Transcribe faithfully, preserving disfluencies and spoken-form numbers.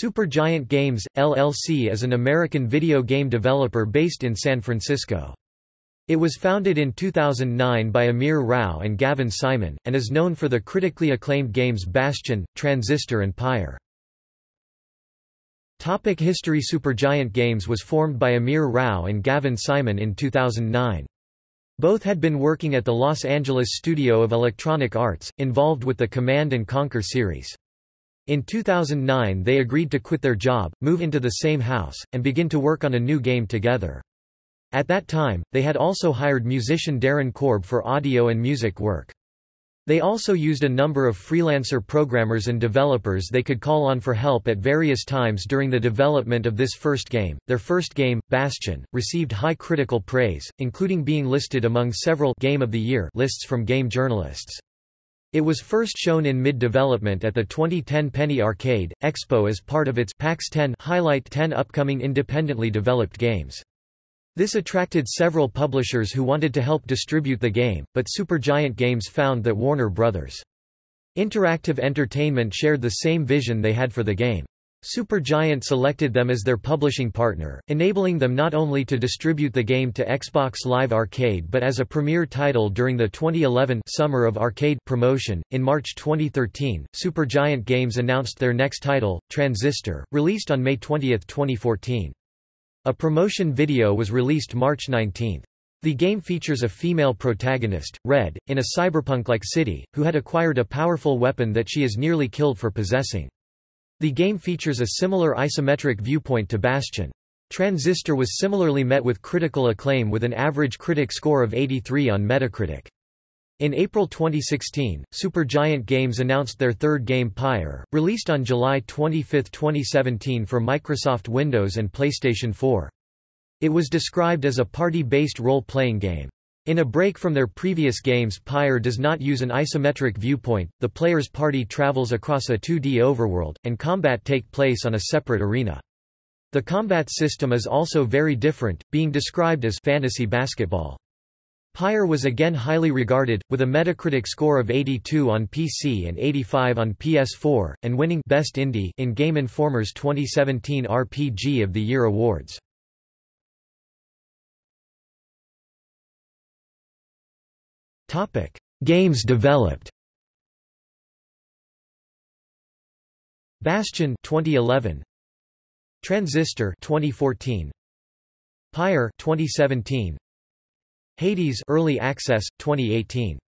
Supergiant Games, L L C is an American video game developer based in San Francisco. It was founded in two thousand nine by Amir Rao and Gavin Simon, and is known for the critically acclaimed games Bastion, Transistor and Pyre. History. Supergiant Games was formed by Amir Rao and Gavin Simon in two thousand nine. Both had been working at the Los Angeles studio of Electronic Arts, involved with the Command and Conquer series. In two thousand nine they agreed to quit their job, move into the same house, and begin to work on a new game together. At that time, they had also hired musician Darren Korb for audio and music work. They also used a number of freelancer programmers and developers they could call on for help at various times during the development of this first game. Their first game, Bastion, received high critical praise, including being listed among several Game of the Year lists from game journalists. It was first shown in mid-development at the twenty ten Penny Arcade Expo as part of its PAX ten Highlight ten upcoming independently developed games. This attracted several publishers who wanted to help distribute the game, but Supergiant Games found that Warner Bros. Interactive Entertainment shared the same vision they had for the game. Supergiant selected them as their publishing partner, enabling them not only to distribute the game to Xbox Live Arcade but as a premier title during the twenty eleven Summer of Arcade promotion. In March twenty thirteen, Supergiant Games announced their next title, Transistor, released on May twentieth twenty fourteen. A promotion video was released March nineteenth. The game features a female protagonist, Red, in a cyberpunk-like city, who had acquired a powerful weapon that she is nearly killed for possessing. The game features a similar isometric viewpoint to Bastion. Transistor was similarly met with critical acclaim with an average critic score of eighty-three on Metacritic. In April twenty sixteen, Supergiant Games announced their third game Pyre, released on July twenty-fifth twenty seventeen for Microsoft Windows and PlayStation four. It was described as a party-based role-playing game. In a break from their previous games, Pyre does not use an isometric viewpoint, the player's party travels across a two D overworld, and combat take place on a separate arena. The combat system is also very different, being described as fantasy basketball. Pyre was again highly regarded, with a Metacritic score of eighty-two on P C and eighty-five on P S four, and winning Best Indie in Game Informer's twenty seventeen R P G of the Year awards. Games developed. Bastion twenty eleven, Transistor twenty fourteen, Pyre twenty seventeen, Hades Early Access twenty eighteen.